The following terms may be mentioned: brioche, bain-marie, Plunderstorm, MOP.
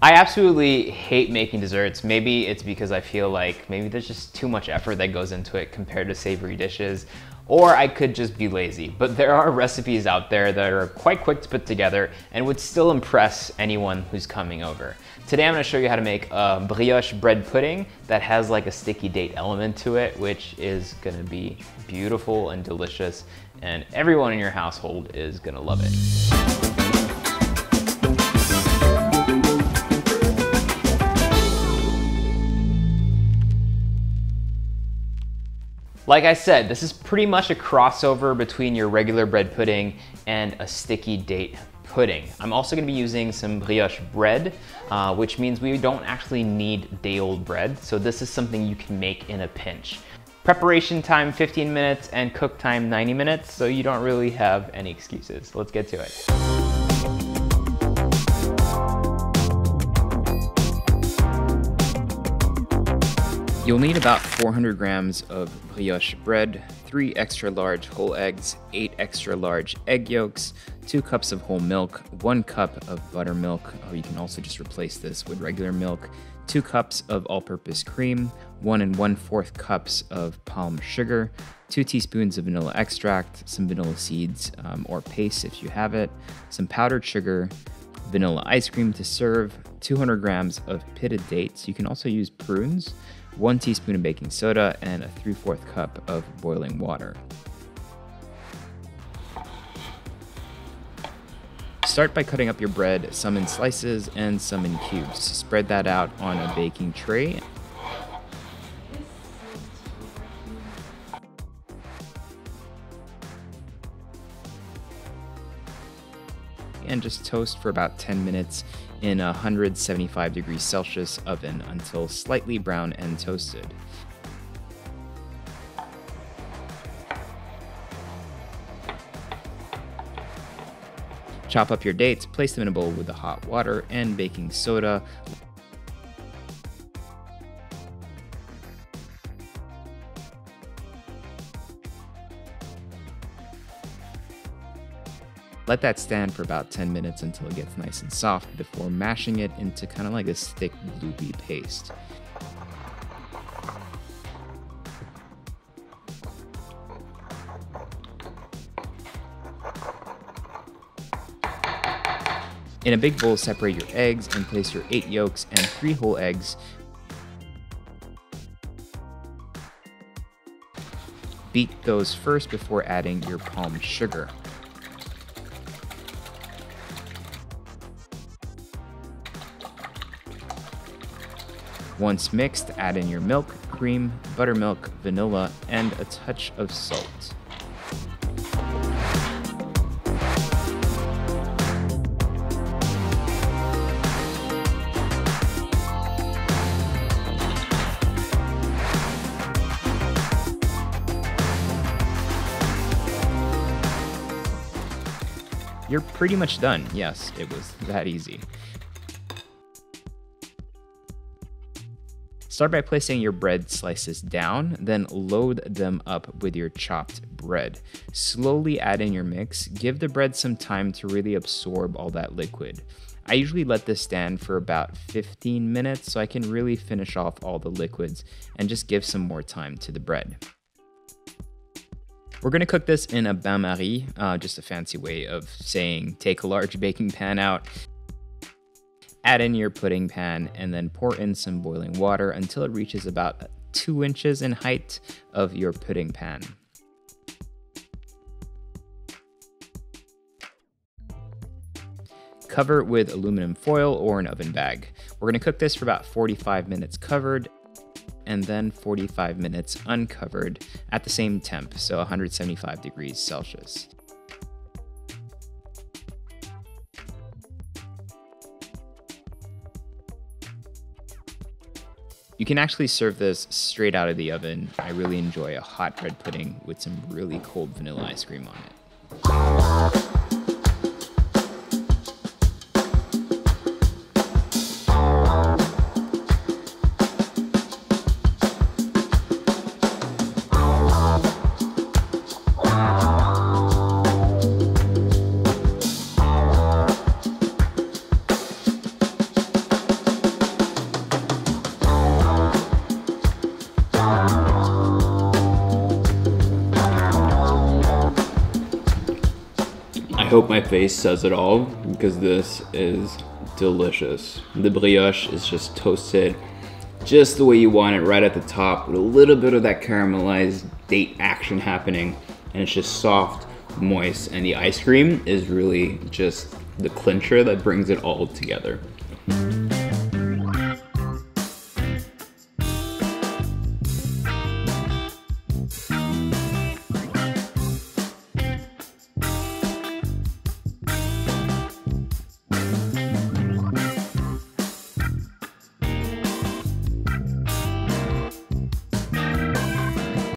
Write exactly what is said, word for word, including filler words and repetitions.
I absolutely hate making desserts. Maybe it's because I feel like maybe there's just too much effort that goes into it compared to savory dishes, or I could just be lazy. But there are recipes out there that are quite quick to put together and would still impress anyone who's coming over. Today I'm gonna show you how to make a brioche bread pudding that has like a sticky date element to it, which is gonna be beautiful and delicious, and everyone in your household is gonna love it. Like I said, this is pretty much a crossover between your regular bread pudding and a sticky date pudding. I'm also gonna be using some brioche bread, uh, which means we don't actually need day-old bread, so this is something you can make in a pinch. Preparation time fifteen minutes and cook time ninety minutes, so you don't really have any excuses. Let's get to it. You'll need about four hundred grams of brioche bread, three extra large whole eggs, eight extra large egg yolks, two cups of whole milk, one cup of buttermilk, or you can also just replace this with regular milk, two cups of all-purpose cream, one and one-fourth cups of palm sugar, two teaspoons of vanilla extract, some vanilla seeds um, or paste if you have it, some powdered sugar, vanilla ice cream to serve, two hundred grams of pitted dates. You can also use prunes, one teaspoon of baking soda, and a three-fourth cup of boiling water. Start by cutting up your bread, some in slices and some in cubes. Spread that out on a baking tray. And just toast for about ten minutes in a one seventy-five degrees Celsius oven until slightly brown and toasted. Chop up your dates, place them in a bowl with the hot water and baking soda. Let that stand for about ten minutes until it gets nice and soft before mashing it into kind of like this thick gloopy paste. In a big bowl, separate your eggs and place your eight yolks and three whole eggs. Beat those first before adding your palm sugar. Once mixed, add in your milk, cream, buttermilk, vanilla, and a touch of salt. You're pretty much done. Yes, it was that easy. Start by placing your bread slices down, then load them up with your chopped bread. Slowly add in your mix. Give the bread some time to really absorb all that liquid. I usually let this stand for about fifteen minutes so I can really finish off all the liquids and just give some more time to the bread. We're gonna cook this in a bain-marie, uh, just a fancy way of saying take a large baking pan out. Add in your pudding pan and then pour in some boiling water until it reaches about two inches in height of your pudding pan. Cover with aluminum foil or an oven bag. We're gonna cook this for about forty-five minutes covered and then forty-five minutes uncovered at the same temp, so one seventy-five degrees Celsius. You can actually serve this straight out of the oven. I really enjoy a hot bread pudding with some really cold vanilla ice cream on it. hope my face says it all, because this is delicious. The brioche is just toasted just the way you want it, right at the top, with a little bit of that caramelized date action happening, and it's just soft, moist, and the ice cream is really just the clincher that brings it all together.